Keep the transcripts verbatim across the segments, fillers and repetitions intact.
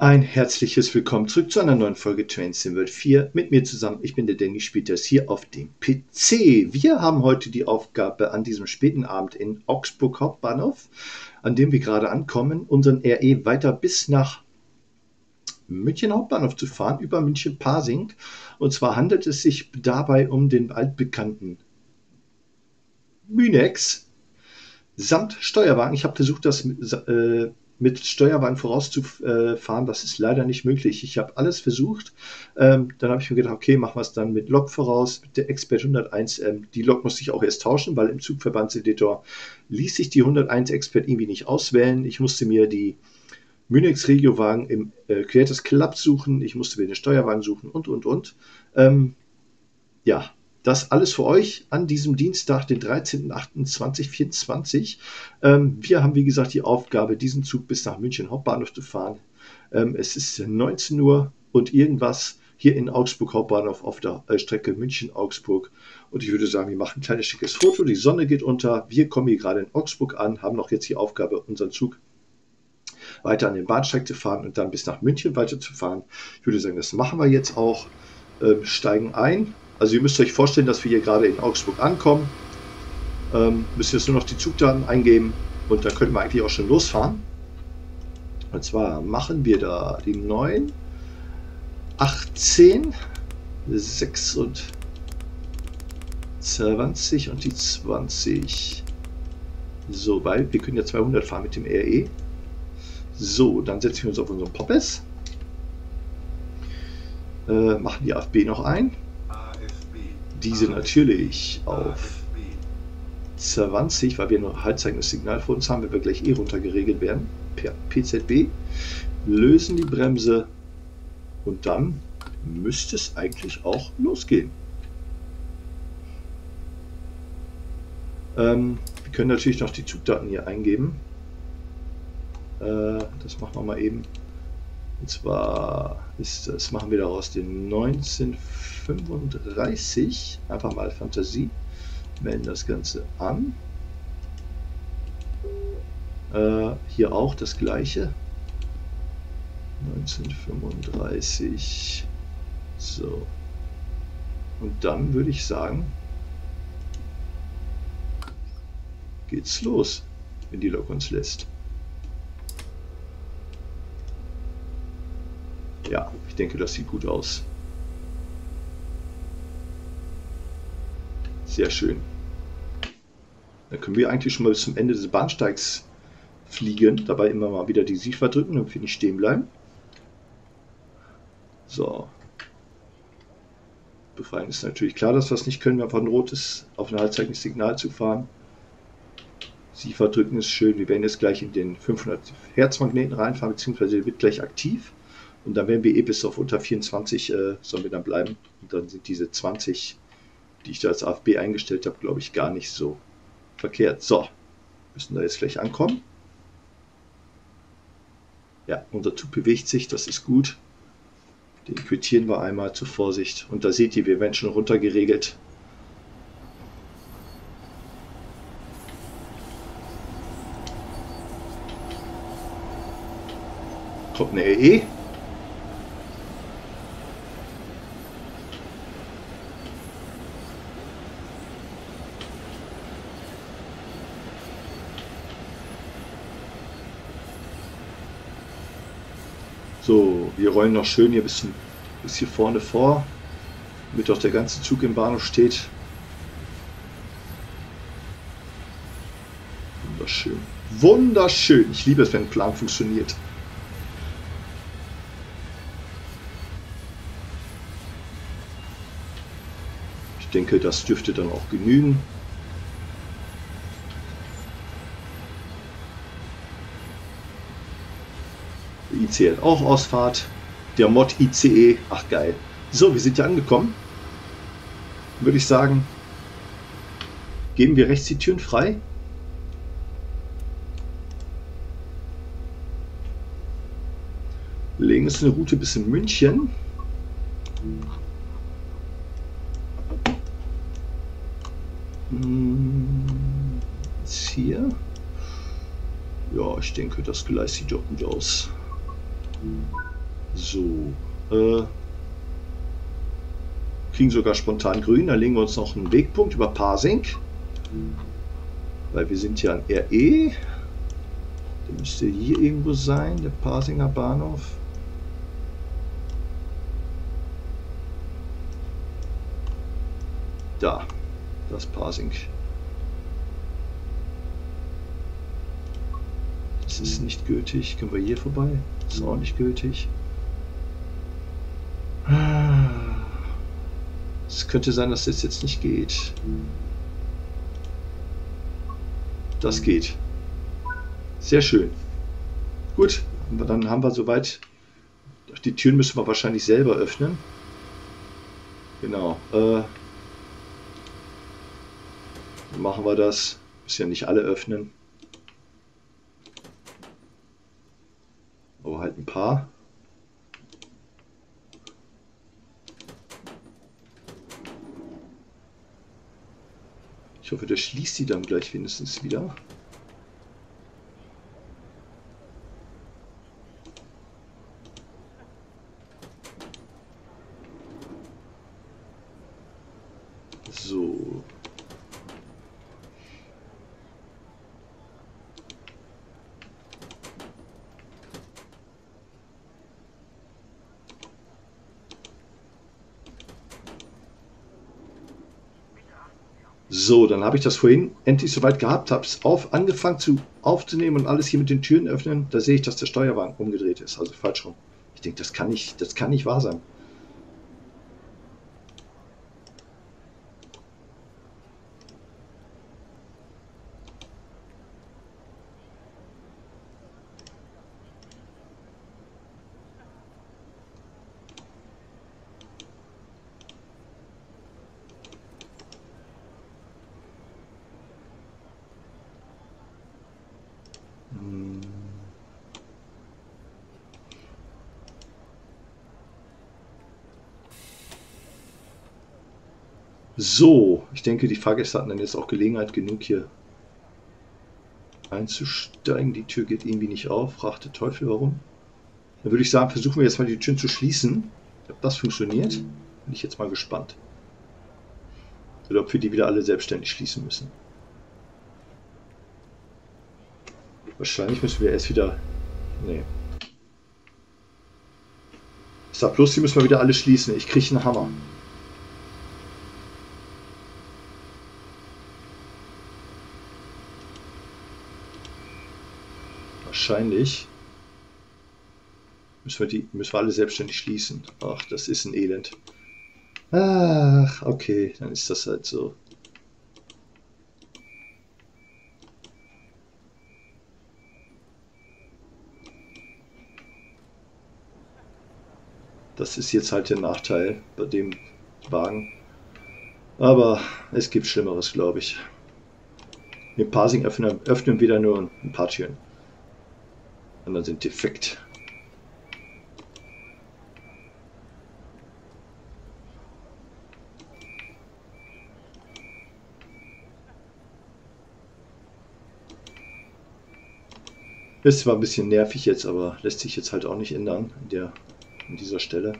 Ein herzliches Willkommen zurück zu einer neuen Folge Train Sim World vier mit mir zusammen. Ich bin der Denni Spielt, das hier auf dem P C. Wir haben heute die Aufgabe, an diesem späten Abend in Augsburg Hauptbahnhof, an dem wir gerade ankommen, unseren R E weiter bis nach München Hauptbahnhof zu fahren, über München Pasing. Und zwar handelt es sich dabei um den altbekannten Münex samt Steuerwagen. Ich habe versucht, das äh, mit Steuerwagen vorauszufahren, das ist leider nicht möglich. Ich habe alles versucht. Ähm, dann habe ich mir gedacht, okay, machen wir es dann mit Lok voraus, mit der Expert hunderteins. Ähm, die Lok musste ich auch erst tauschen, weil im Zugverbandseditor ließ sich die hunderteins Expert irgendwie nicht auswählen. Ich musste mir die Münex Regiowagen im äh, Creators Club suchen. Ich musste mir den Steuerwagen suchen und, und, und. Ähm, ja, das alles für euch an diesem Dienstag, den dreizehnten achten zweitausendvierundzwanzig. Ähm, wir haben, wie gesagt, die Aufgabe, diesen Zug bis nach München Hauptbahnhof zu fahren. Ähm, es ist neunzehn Uhr und irgendwas hier in Augsburg Hauptbahnhof auf der äh, Strecke München-Augsburg. Und ich würde sagen, wir machen ein kleines schickes Foto. Die Sonne geht unter. Wir kommen hier gerade in Augsburg an, haben noch jetzt die Aufgabe, unseren Zug weiter an den Bahnsteig zu fahren und dann bis nach München weiter zu fahren. Ich würde sagen, das machen wir jetzt auch. Ähm, steigen ein. Also ihr müsst euch vorstellen, dass wir hier gerade in Augsburg ankommen. Ähm, müsst jetzt nur noch die Zugdaten eingeben und dann könnten wir eigentlich auch schon losfahren. Und zwar machen wir da die neun, achtzehn, sechsundzwanzig und die zwanzig. So, weil wir können ja zweihundert fahren mit dem R E. So, dann setzen wir uns auf unseren Poppes. Äh, machen die A F B noch ein. Diese natürlich auf zwanzig, weil wir nur ein halbzeigendes Signal vor uns haben, wenn wir gleich eh runter geregelt werden, per P Z B. Lösen die Bremse und dann müsste es eigentlich auch losgehen. Ähm, wir können natürlich noch die Zugdaten hier eingeben. Äh, das machen wir mal eben. Und zwar ist das, machen wir daraus den neunzehnten fünfunddreißig, einfach mal Fantasie, melden das Ganze an. Äh, hier auch das gleiche. neunzehnhundertfünfunddreißig. So. Und dann würde ich sagen, geht's los, wenn die Lok uns lässt. Ja, ich denke, das sieht gut aus. Sehr schön. Dann können wir eigentlich schon mal bis zum Ende des Bahnsteigs fliegen. Dabei immer mal wieder die Sichtbar drücken, damit wir nicht stehen bleiben. So. Befreien ist natürlich klar, dass wir es nicht können, einfach ein rotes, auf ein halbzeigendes Signal zu fahren. Sichtbar drücken ist schön. Wir werden jetzt gleich in den fünfhundert Hertz Magneten reinfahren, beziehungsweise der wird gleich aktiv. Und dann werden wir eh bis auf unter vierundzwanzig, äh, sollen wir dann bleiben. Und dann sind diese zwanzig, die ich da als A F B eingestellt habe, glaube ich, gar nicht so verkehrt. So, müssen da jetzt gleich ankommen. Ja, unser Zug bewegt sich, das ist gut. Den quittieren wir einmal zur Vorsicht. Und da seht ihr, wir werden schon runter geregelt. Kommt eine R E. So, wir rollen noch schön hier bis, bis hier vorne vor, damit auch der ganze Zug im Bahnhof steht. Wunderschön. Wunderschön. Ich liebe es, wenn ein Plan funktioniert. Ich denke, das dürfte dann auch genügen. I C hat auch Ausfahrt, der Mod I C E, ach geil. So, wir sind hier angekommen. Würde ich sagen, geben wir rechts die Türen frei. Legen uns eine Route bis in München. Jetzt hier. Ja, ich denke, das Gleis sieht doch gut aus. Mm-hmm. So. Äh, kriegen sogar spontan grün. Da legen wir uns noch einen Wegpunkt über Pasing. Weil wir sind hier an R E. Der müsste hier irgendwo sein, der Pasinger Bahnhof. Da, das Pasing. Das ist nicht gültig. Können wir hier vorbei? Das ist auch nicht gültig. Es könnte sein, dass das jetzt nicht geht. Das geht. Sehr schön. Gut, dann haben wir soweit. Die Türen müssen wir wahrscheinlich selber öffnen. Genau. Äh, machen wir das. Müssen ja nicht alle öffnen. Aber halt ein paar. Ich hoffe, der schließt die dann gleich wenigstens wieder. So, dann habe ich das vorhin endlich soweit gehabt, habe es auf, angefangen zu aufzunehmen und alles hier mit den Türen öffnen. Da sehe ich, dass der Steuerwagen umgedreht ist, also falsch rum. Ich denke, das kann nicht, das kann nicht wahr sein. So, ich denke, die Fahrgäste hatten dann jetzt auch Gelegenheit genug, hier einzusteigen. Die Tür geht irgendwie nicht auf. Fragt der Teufel, warum? Dann würde ich sagen, versuchen wir jetzt mal die Türen zu schließen. Ob das funktioniert, bin ich jetzt mal gespannt. Oder ob wir die wieder alle selbstständig schließen müssen. Wahrscheinlich müssen wir erst wieder... Nee. Ich sag bloß, die müssen wir wieder alle schließen. Ich kriege einen Hammer. Wahrscheinlich müssen wir, die, müssen wir alle selbstständig schließen. Ach, das ist ein Elend. Ach, okay, dann ist das halt so. Das ist jetzt halt der Nachteil bei dem Wagen. Aber es gibt Schlimmeres, glaube ich. Den Pasing öffnen, öffnen wieder nur ein paar Türen. Dann sind defekt. Ist zwar ein bisschen nervig jetzt, aber lässt sich jetzt halt auch nicht ändern an der, an dieser Stelle.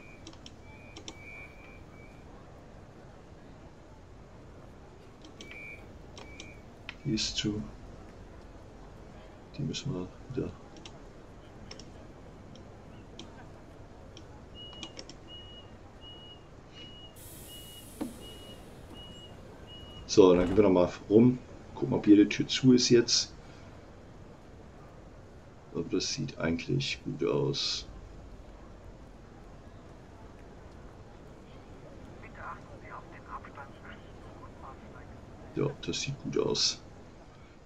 Die ist zu. Die müssen wir wieder. So, dann gehen wir nochmal rum, gucken, ob jede Tür zu ist jetzt. Aber das sieht eigentlich gut aus. Ja, das sieht gut aus.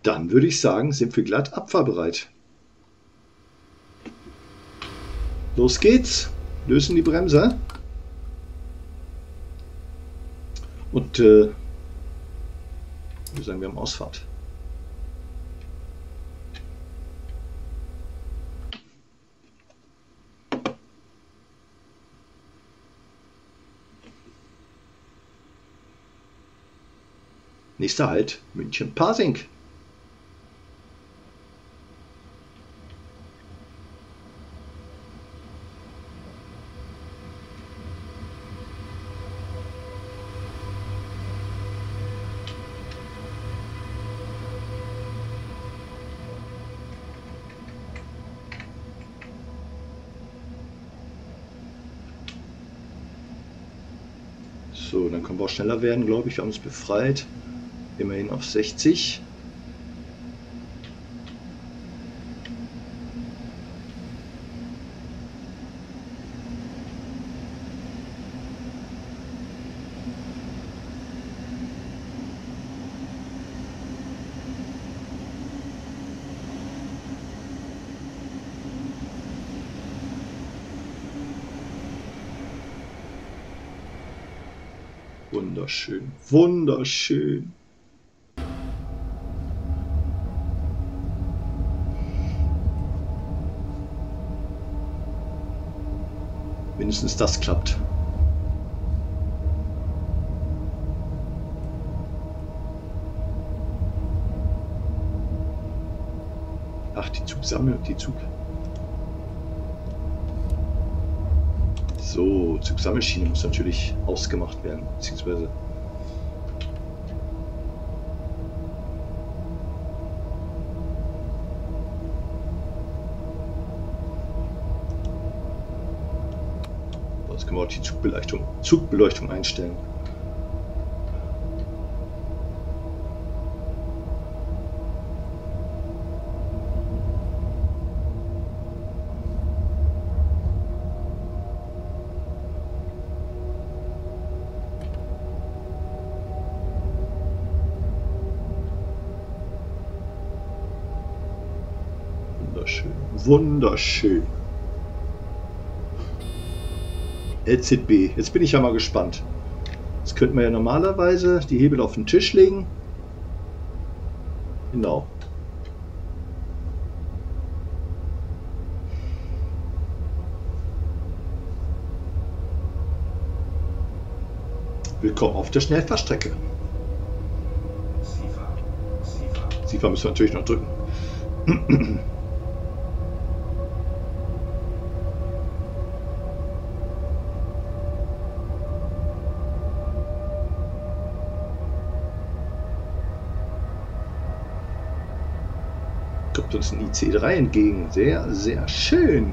Dann würde ich sagen, sind wir glatt abfahrbereit. Los geht's. Lösen die Bremse. Und äh, wir sagen, wir haben Ausfahrt. Nächster Halt, München Pasing. So, dann können wir auch schneller werden, glaube ich. Wir haben uns befreit. Immerhin auf sechzig. Wunderschön, wunderschön. Wenigstens das klappt. Ach, die Zugsammlung, die Zug. So, Zugsammelschiene muss natürlich ausgemacht werden, beziehungsweise jetzt können wir auch die Zugbeleuchtung, Zugbeleuchtung einstellen. Wunderschön. L Z B. Jetzt bin ich ja mal gespannt. Jetzt könnten wir ja normalerweise die Hebel auf den Tisch legen. Genau. Willkommen auf der Schnellfahrstrecke. SIFA müssen wir natürlich noch drücken. Uns ein I C drei entgegen. Sehr, sehr schön.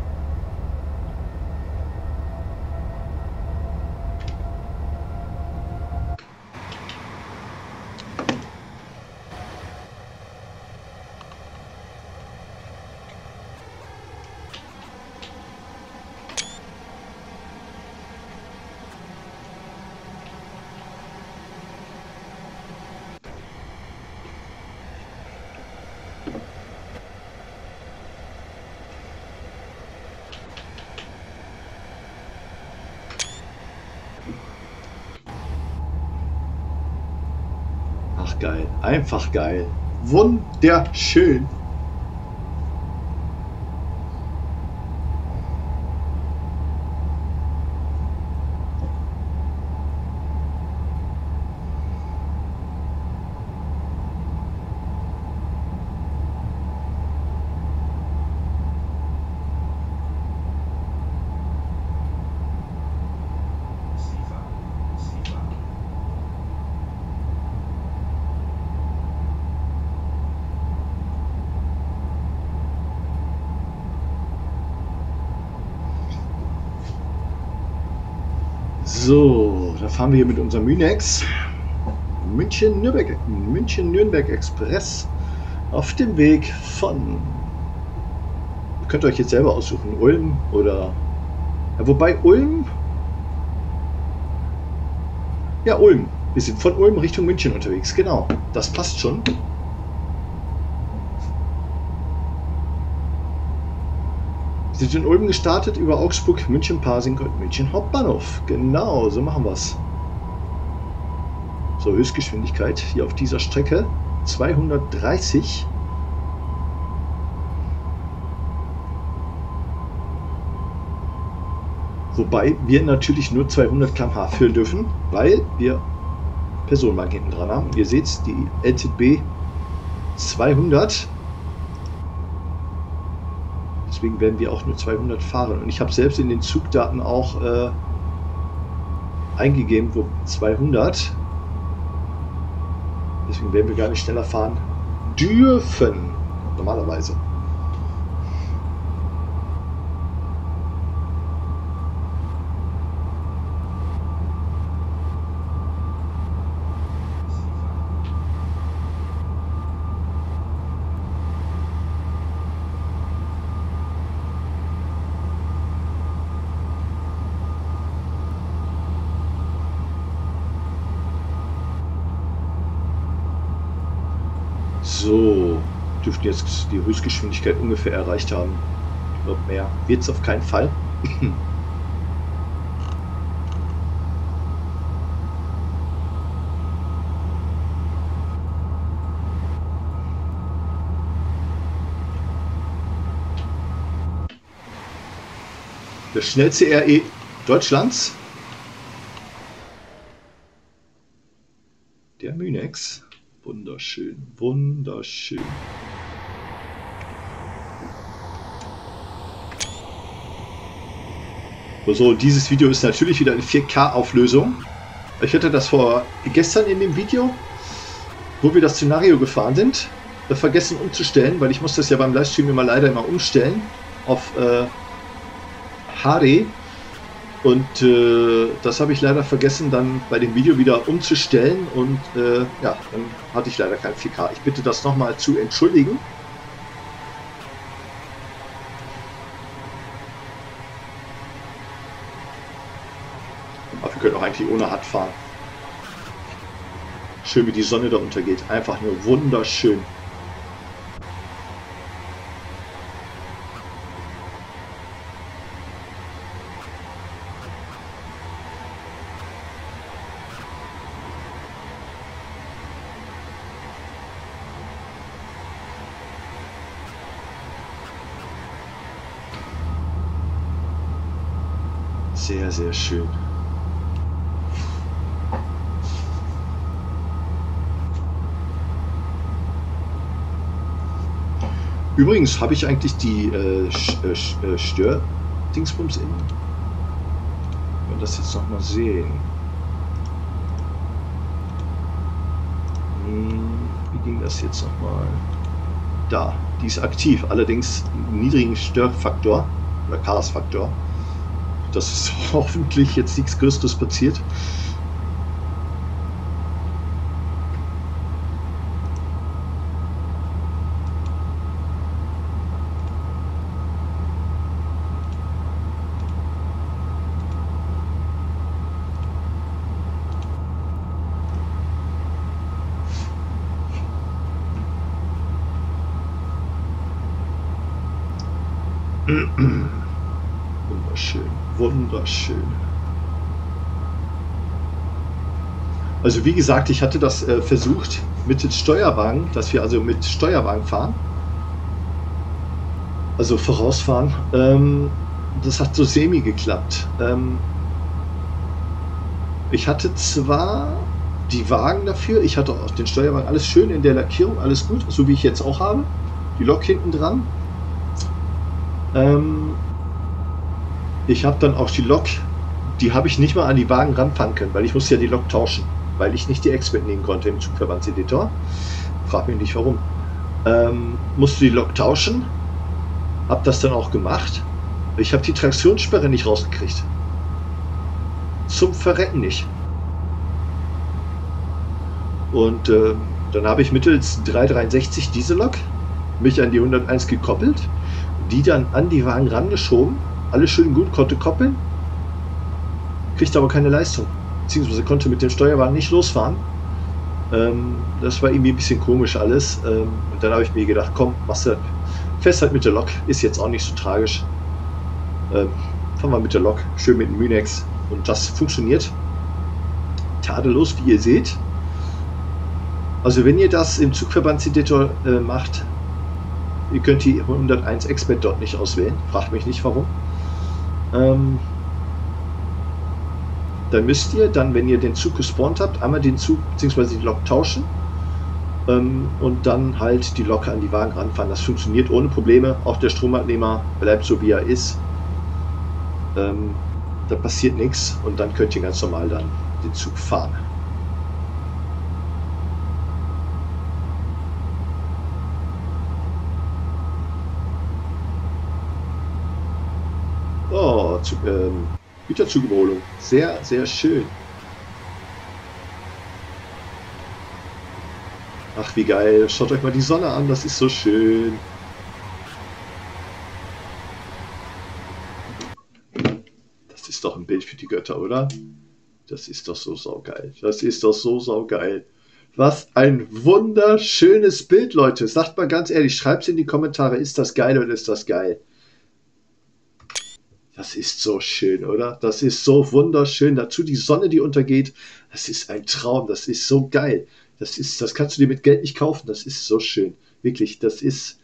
Geil, einfach geil, wunderschön. So, da fahren wir hier mit unserem Münex München-Nürnberg München-Nürnberg Express auf dem Weg von, ihr könnt euch jetzt selber aussuchen, Ulm oder, ja, wobei Ulm, ja Ulm, wir sind von Ulm Richtung München unterwegs, genau, das passt schon. Wir sind in Ulm gestartet, über Augsburg, München Pasing und München Hauptbahnhof. Genau, so machen wir es. So, Höchstgeschwindigkeit hier auf dieser Strecke zweihundertdreißig. Wobei wir natürlich nur zweihundert Kilometer pro Stunde führen dürfen, weil wir Personenwagen hinten dran haben. Ihr seht es, die L Z B zweihundert. Deswegen werden wir auch nur zweihundert fahren. Und ich habe selbst in den Zugdaten auch äh, eingegeben, wo zweihundert. Deswegen werden wir gar nicht schneller fahren dürfen. Normalerweise. So, dürften jetzt die Höchstgeschwindigkeit ungefähr erreicht haben. Ich glaube, mehr wird es auf keinen Fall. Das schnellste R E Deutschlands. Der Münex. Wunderschön, wunderschön. So, dieses Video ist natürlich wieder in vier K Auflösung. Ich hatte das vor gestern in dem Video, wo wir das Szenario gefahren sind, vergessen umzustellen, weil ich muss das ja beim Livestream immer leider immer umstellen auf äh, H D. Und äh, das habe ich leider vergessen, dann bei dem Video wieder umzustellen. Und äh, ja, dann hatte ich leider kein vier K. Ich bitte das nochmal zu entschuldigen. Aber wir können auch eigentlich ohne H D fahren. Schön, wie die Sonne da untergeht. Einfach nur wunderschön. Sehr, sehr schön. Übrigens habe ich eigentlich die äh, äh, Stördingsbums in. Wenn wir das jetzt noch mal sehen. Hm, wie ging das jetzt noch mal? Da, die ist aktiv, allerdings niedrigen Störfaktor oder Chaosfaktor. Dass es hoffentlich jetzt nichts Größeres passiert. Wunderschön. Wunderschön. Also wie gesagt, ich hatte das äh, versucht mit dem Steuerwagen, dass wir also mit Steuerwagen fahren. Also vorausfahren. Ähm, das hat so semi geklappt. Ähm, ich hatte zwar die Wagen dafür, ich hatte auch den Steuerwagen, alles schön in der Lackierung, alles gut, so wie ich jetzt auch habe. Die Lok hinten dran. Ähm, Ich habe dann auch die Lok, die habe ich nicht mal an die Wagen ranfahren können, weil ich musste ja die Lok tauschen, weil ich nicht die Expert nehmen konnte im Zugverbandseditor. Frag mich nicht warum. Ähm, musste die Lok tauschen, habe das dann auch gemacht. Ich habe die Traktionssperre nicht rausgekriegt. Zum Verrecken nicht. Und äh, dann habe ich mittels drei sechs drei diese Lok, mich an die hunderteins gekoppelt, die dann an die Wagen rangeschoben. Alles schön gut, konnte koppeln, kriegt aber keine Leistung. Beziehungsweise konnte mit dem Steuerwagen nicht losfahren. Ähm, das war irgendwie ein bisschen komisch alles. Ähm, und dann habe ich mir gedacht, komm, machst du fest halt mit der Lok, ist jetzt auch nicht so tragisch. Ähm, fahren wir mit der Lok, schön mit dem Münex. Und das funktioniert tadellos, wie ihr seht. Also wenn ihr das im Zugverbandseditor äh, macht, ihr könnt die hunderteins Expert dort nicht auswählen. Fragt mich nicht warum. Ähm, dann müsst ihr dann, wenn ihr den Zug gespawnt habt, einmal den Zug bzw. die Lok tauschen ähm, und dann halt die Lok an die Wagen ranfahren. Das funktioniert ohne Probleme. Auch der Stromabnehmer bleibt so, wie er ist. Ähm, da passiert nichts und dann könnt ihr ganz normal dann den Zug fahren. Oh, zu, ähm, Güterzugeholung. Sehr, sehr schön. Ach, wie geil. Schaut euch mal die Sonne an, das ist so schön. Das ist doch ein Bild für die Götter, oder? Das ist doch so saugeil. Das ist doch so saugeil. Was ein wunderschönes Bild, Leute. Sagt mal ganz ehrlich, schreibt es in die Kommentare. Ist das geil oder ist das geil? Das ist so schön, oder? Das ist so wunderschön. Dazu die Sonne, die untergeht. Das ist ein Traum. Das ist so geil. Das ist, das kannst du dir mit Geld nicht kaufen. Das ist so schön. Wirklich, das ist,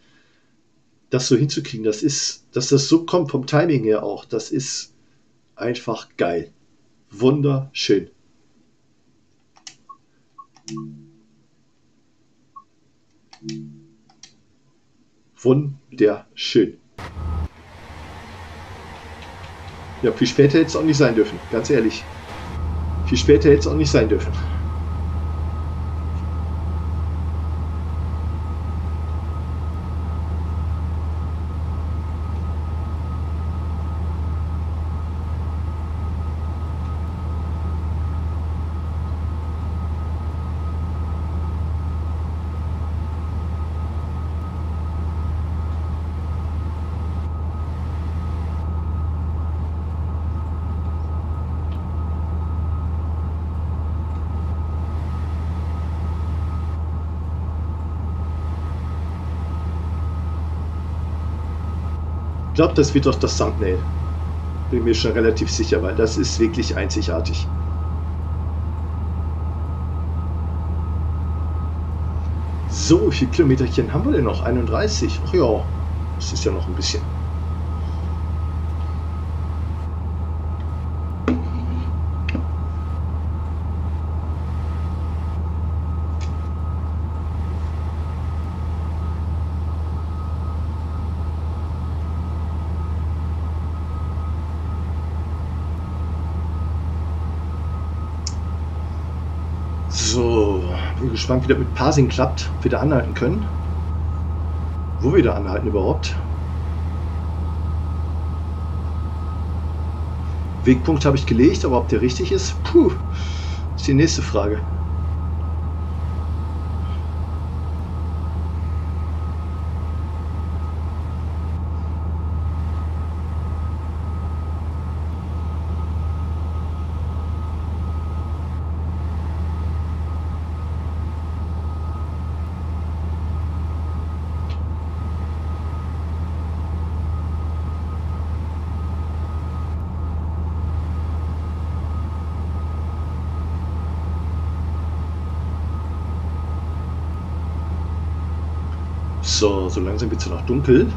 das so hinzukriegen, das ist, dass das so kommt vom Timing her auch. Das ist einfach geil. Wunderschön. Wunderschön. Ja, viel später hätte es auch nicht sein dürfen, ganz ehrlich. Viel später hätte es auch nicht sein dürfen. Ich glaube, das wird doch das Thumbnail. Bin mir schon relativ sicher, weil das ist wirklich einzigartig. So, wie viele Kilometerchen haben wir denn noch? einunddreißig? Ach ja, das ist ja noch ein bisschen. Gespannt, wie das mit Pasing klappt, ob wir da anhalten können. Wo wir da anhalten überhaupt. Wegpunkt habe ich gelegt, aber ob der richtig ist, puh, ist die nächste Frage. So, so langsam wird es noch dunkel.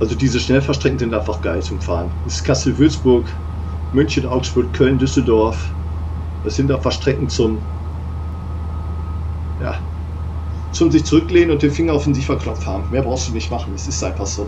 Also diese Schnellfahrstrecken sind einfach geil zum Fahren. Das ist Kassel-Würzburg, München-Augsburg, Köln-Düsseldorf. Das sind einfach Strecken zum, ja, zum sich zurücklehnen und den Finger auf den Sieferknopf haben. Mehr brauchst du nicht machen, es ist einfach so.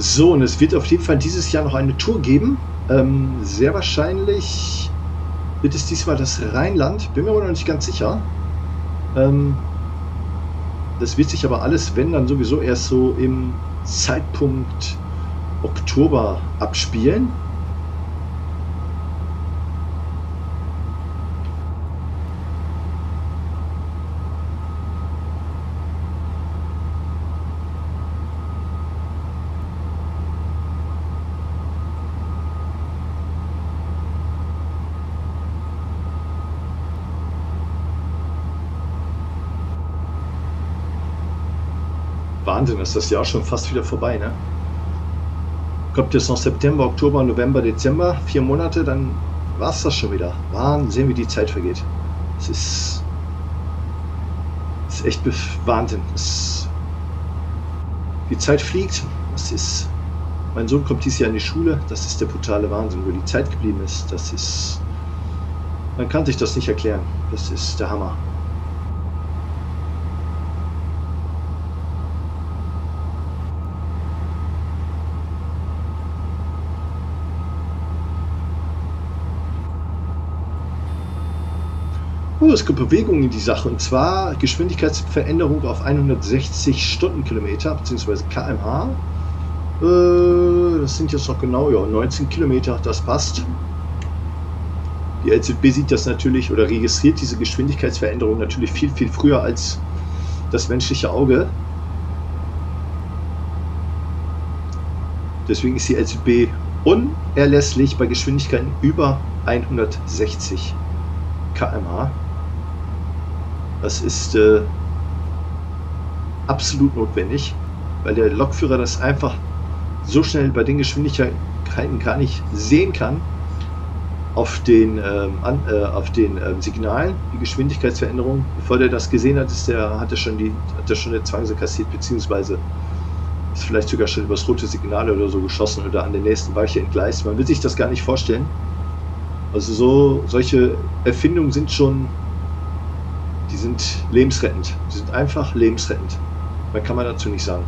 So, und es wird auf jeden Fall dieses Jahr noch eine Tour geben. Ähm, sehr wahrscheinlich wird es diesmal das Rheinland. Bin mir aber noch nicht ganz sicher. Ähm, das wird sich aber alles, wenn, dann sowieso erst so im Zeitpunkt Oktober abspielen. Wahnsinn, ist das Jahr schon fast wieder vorbei, ne? Kommt jetzt noch September, Oktober, November, Dezember, vier Monate, dann war es das schon wieder. Wahnsinn, wie die Zeit vergeht. Es ist, ist echt Wahnsinn. Es, die Zeit fliegt. Das ist, mein Sohn kommt dieses Jahr in die Schule. Das ist der brutale Wahnsinn, wo die Zeit geblieben ist. Das ist, man kann sich das nicht erklären. Das ist der Hammer. Oh, es gibt Bewegung in die Sache, und zwar Geschwindigkeitsveränderung auf hundertsechzig Stundenkilometer bzw. Kilometer pro Stunde. Äh, das sind jetzt noch genau ja, neunzehn Kilometer, das passt. Die L Z B sieht das natürlich oder registriert diese Geschwindigkeitsveränderung natürlich viel, viel früher als das menschliche Auge. Deswegen ist die L Z B unerlässlich bei Geschwindigkeiten über hundertsechzig Kilometer pro Stunde. Das ist äh, absolut notwendig, weil der Lokführer das einfach so schnell bei den Geschwindigkeiten gar nicht sehen kann auf den, ähm, an, äh, auf den ähm, Signalen, die Geschwindigkeitsveränderung. Bevor der das gesehen hat, ist der, hat er schon die hat er schon den Zwangse kassiert, beziehungsweise ist vielleicht sogar schon übers rote Signal oder so geschossen oder an den nächsten Weiche entgleist. Man will sich das gar nicht vorstellen. Also so, solche Erfindungen sind schon, die sind lebensrettend. Die sind einfach lebensrettend. Mehr kann man dazu nicht sagen.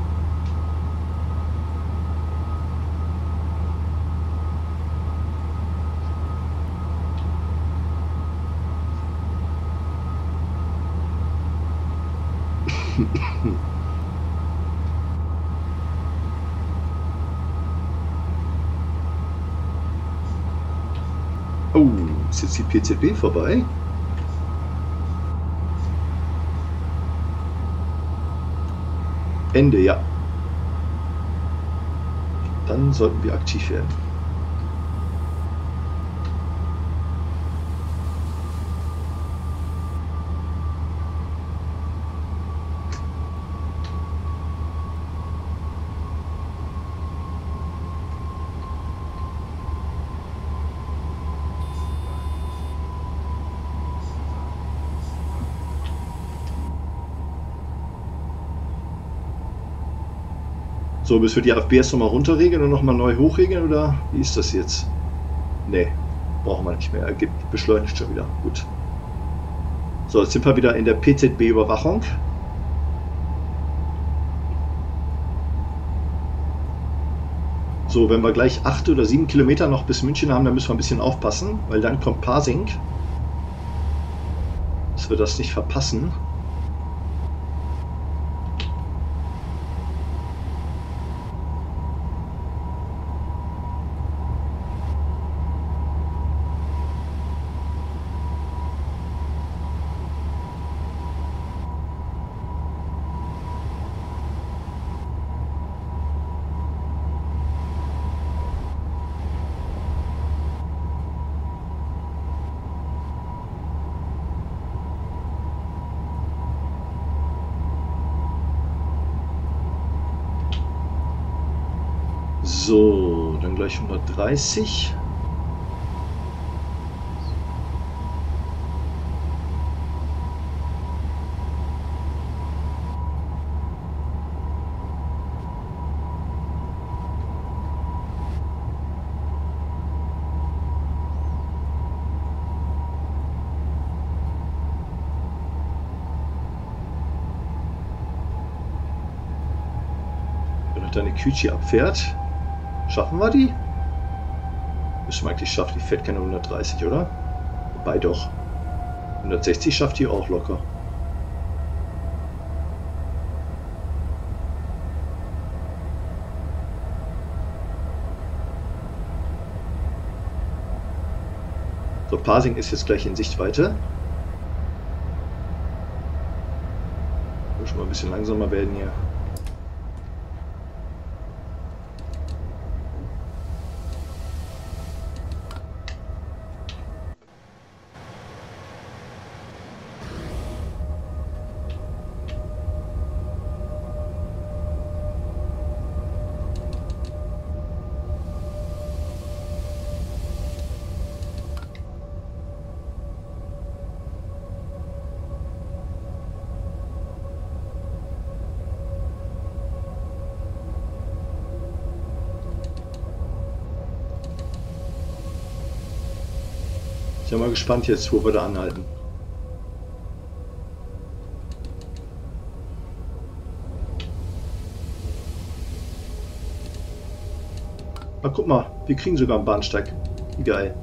Oh, ist jetzt die P Z B vorbei? Ende, ja. Dann sollten wir aktiv werden. So, müssen wir die A F B erst nochmal runterregeln und nochmal neu hochregeln, oder wie ist das jetzt? Ne, brauchen wir nicht mehr. Ergibt beschleunigt schon wieder. Gut. So, jetzt sind wir wieder in der P Z B-Überwachung. So, wenn wir gleich acht oder sieben Kilometer noch bis München haben, dann müssen wir ein bisschen aufpassen, weil dann kommt Pasing. Dass wir das nicht verpassen. So, dann gleich hundertdreißig. Wenn noch deine Küche abfährt. Schaffen wir die? Müssen wir eigentlich schaffen. Die fährt keine hundertdreißig, oder? Wobei doch. hundertsechzig schafft die auch locker. So, Pasing ist jetzt gleich in Sichtweite. Ich muss schon mal ein bisschen langsamer werden hier. Ich bin mal gespannt jetzt, wo wir da anhalten. Na guck mal, wir kriegen sogar einen Bahnsteig. Wie geil.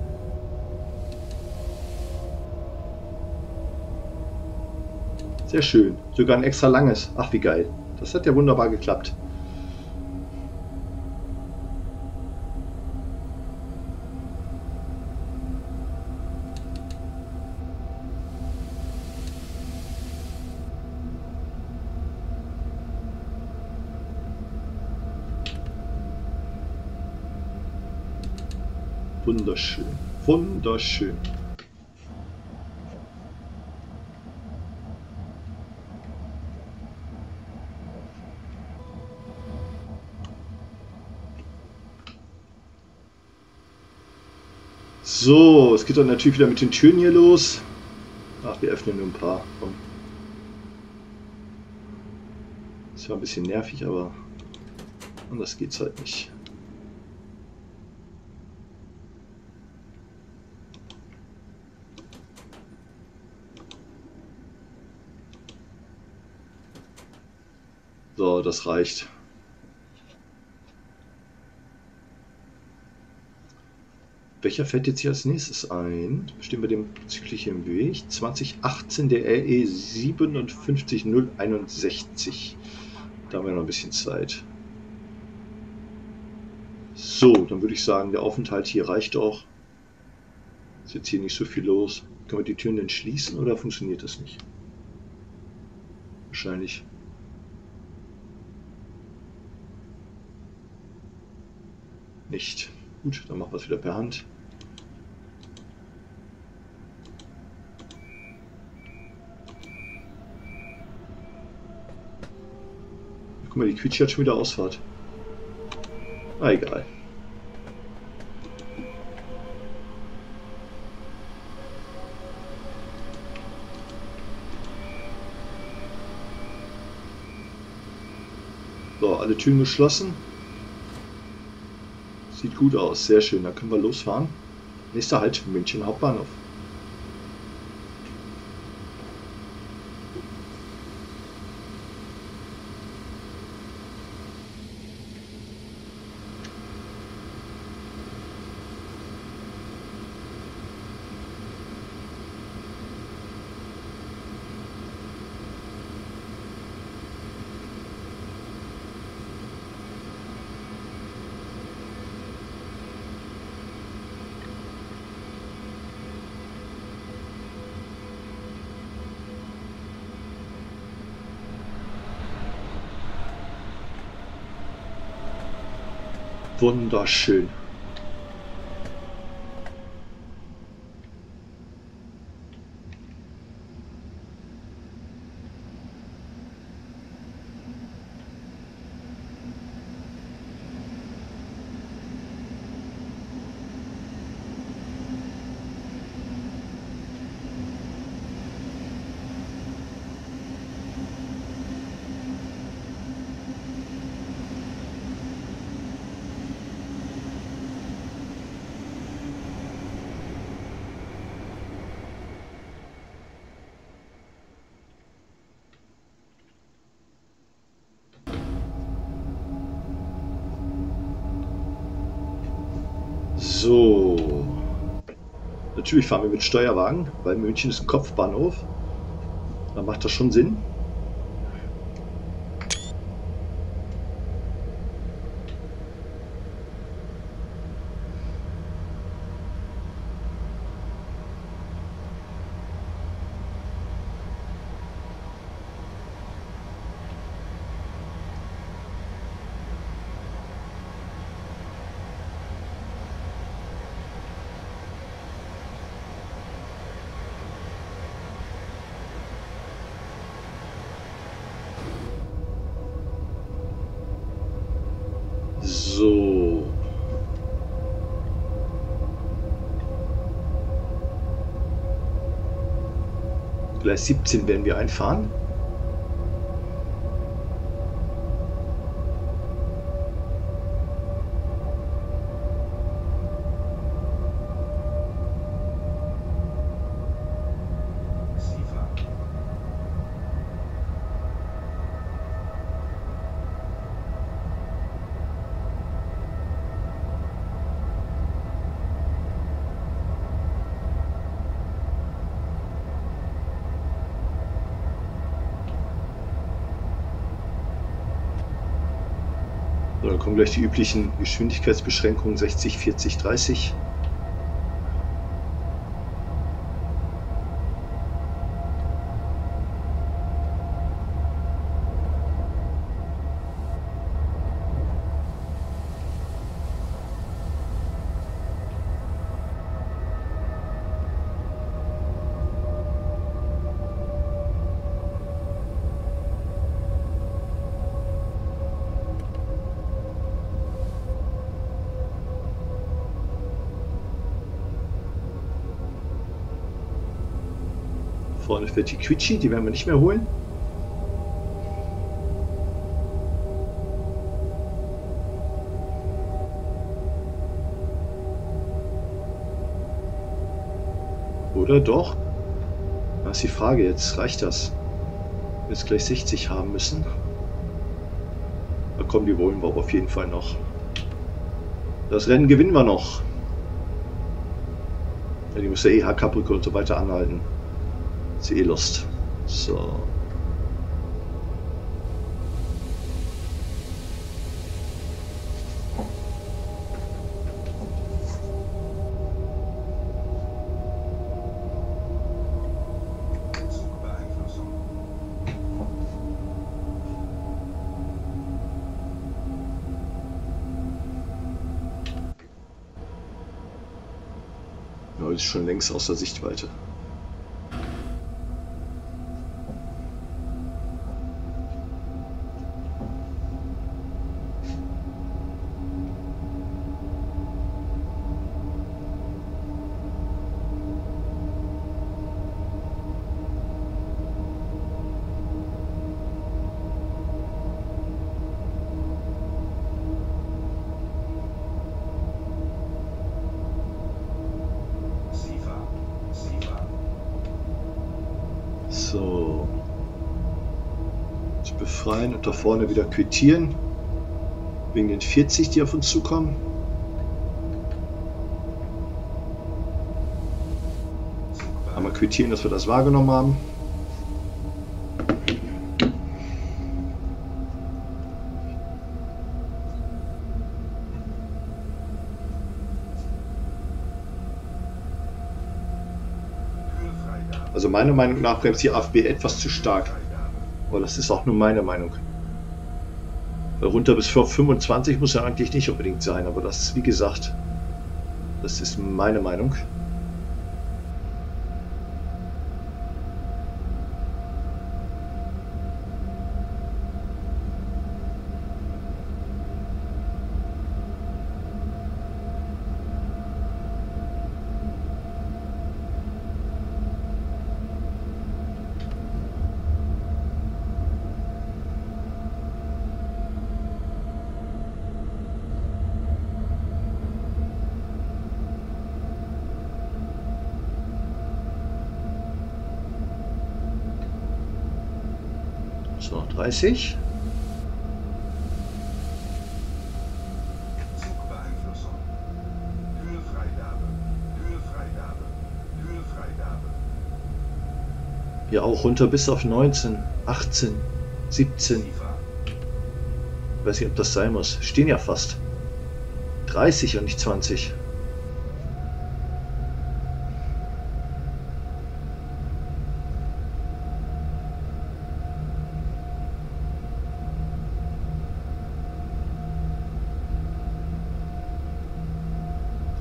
Sehr schön. Sogar ein extra langes. Ach, wie geil. Das hat ja wunderbar geklappt. Wunderschön. Wunderschön. So, es geht dann natürlich wieder mit den Türen hier los. Ach, wir öffnen nur ein paar. Komm. Ist ja ein bisschen nervig, aber anders geht's halt nicht. So, das reicht. Welcher fährt jetzt hier als nächstes ein? Stehen wir dem zügig im Weg. zwanzig achtzehn der R E fünf sieben null sechs eins. Da haben wir noch ein bisschen Zeit. So, dann würde ich sagen, der Aufenthalt hier reicht auch. Ist jetzt hier nicht so viel los. Können wir die Türen denn schließen oder funktioniert das nicht? Wahrscheinlich. Nicht. Gut, dann machen wir es wieder per Hand. Guck mal, die Quietsche hat schon wieder Ausfahrt. Ah, egal. So, alle Türen geschlossen. Sieht gut aus, sehr schön, dann können wir losfahren. Nächster Halt, München Hauptbahnhof. Wunderschön. So, natürlich fahren wir mit Steuerwagen, weil München ist ein Kopfbahnhof. Da macht das schon Sinn. So. Gleis siebzehn werden wir einfahren. So, dann kommen gleich die üblichen Geschwindigkeitsbeschränkungen sechzig, vierzig, dreißig. Vorne fährt die Quitschi, die werden wir nicht mehr holen. Oder doch? Was ist die Frage jetzt? Reicht das? Wir jetzt gleich sechzig haben müssen. Da kommen die wollen wir auf jeden Fall noch. Das Rennen gewinnen wir noch. Ja, die muss ja eh H K-Brücke und so weiter anhalten. Ist eh Lust. So. Ja, ist schon längst aus der Sichtweite. So, jetzt befreien und da vorne wieder quittieren, wegen den vierzig, die auf uns zukommen. Einmal quittieren, dass wir das wahrgenommen haben. Also meiner Meinung nach bremst die A F B etwas zu stark. Aber das ist auch nur meine Meinung. Weil runter bis fünfundzwanzig muss ja eigentlich nicht unbedingt sein. Aber das ist, wie gesagt, das ist meine Meinung. So, dreißig. Zugbeeinflussung. Höhefreigabe. Höhefreigabe. Höhefreigabe. Ja, auch runter bis auf neunzehn, achtzehn, siebzehn. Ich weiß nicht, ob das sein muss. Stehen ja fast. dreißig und nicht zwanzig.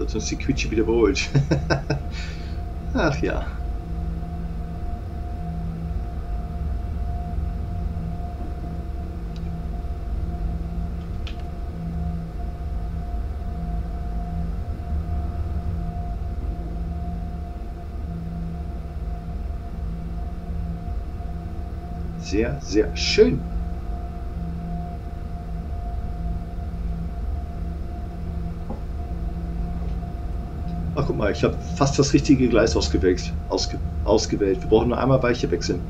Sonst die Quitsche wieder überholt. Ach ja. Sehr, sehr schön. Ach, guck mal, ich habe fast das richtige Gleis ausgewählt. Ausge ausgewählt. Wir brauchen nur einmal Weiche wechseln.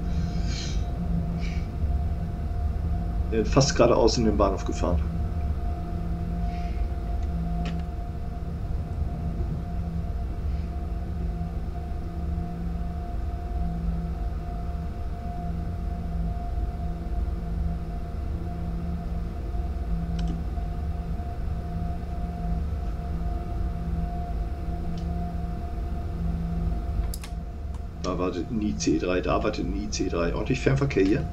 Fast geradeaus in den Bahnhof gefahren. Da wartet ein I C drei, da wartet ein I C drei. Ordentlich Fernverkehr hier.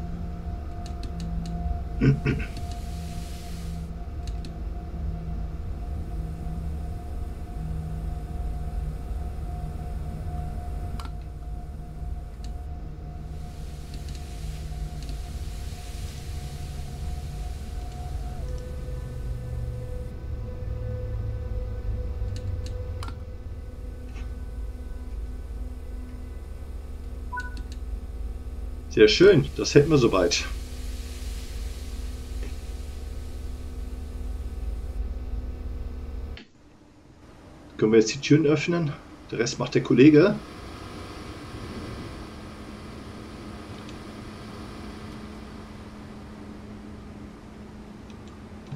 Sehr schön, das hätten wir soweit. Können wir jetzt die Türen öffnen? Der Rest macht der Kollege.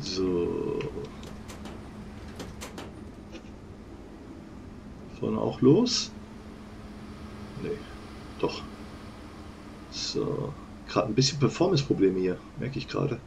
So. Vorne auch los? Nee, doch. So, gerade ein bisschen Performance-Probleme hier, merke ich gerade.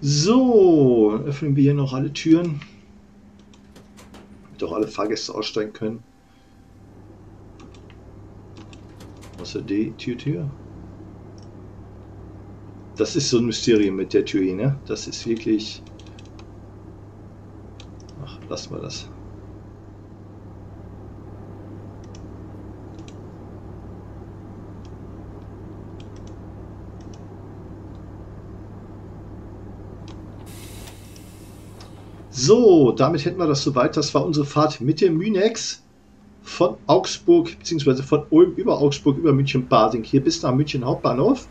So, öffnen wir hier noch alle Türen, damit auch alle Fahrgäste aussteigen können. Außer die Tür-Tür. Das ist so ein Mysterium mit der Tür hier, ne? Das ist wirklich... Ach, lassen wir das. So, damit hätten wir das soweit. Das war unsere Fahrt mit dem Münex von Augsburg, beziehungsweise von Ulm über Augsburg, über München Pasing, hier bis nach München Hauptbahnhof.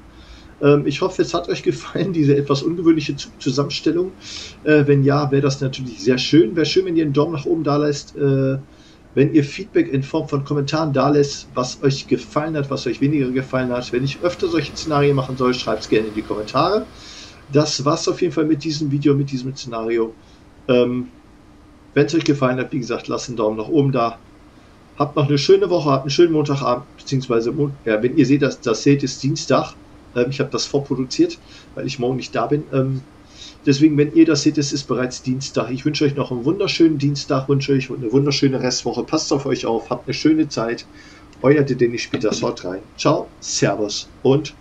Ähm, ich hoffe, es hat euch gefallen, diese etwas ungewöhnliche Zugzusammenstellung. Äh, wenn ja, wäre das natürlich sehr schön. Wäre schön, wenn ihr einen Daumen nach oben da lasst, äh, wenn ihr Feedback in Form von Kommentaren da lässt, was euch gefallen hat, was euch weniger gefallen hat. Wenn ich öfter solche Szenarien machen soll, schreibt es gerne in die Kommentare. Das war's auf jeden Fall mit diesem Video, mit diesem Szenario. Ähm, wenn es euch gefallen hat, wie gesagt, lasst einen Daumen nach oben da. Habt noch eine schöne Woche, habt einen schönen Montagabend, beziehungsweise, ja, wenn ihr seht, dass das seht, ist Dienstag. Ähm, ich habe das vorproduziert, weil ich morgen nicht da bin. Ähm, deswegen, wenn ihr das seht, es ist bereits Dienstag. Ich wünsche euch noch einen wunderschönen Dienstag, wünsche euch eine wunderschöne Restwoche. Passt auf euch auf, habt eine schöne Zeit. Euer Denni Spielt, das haut rein. Ciao, Servus und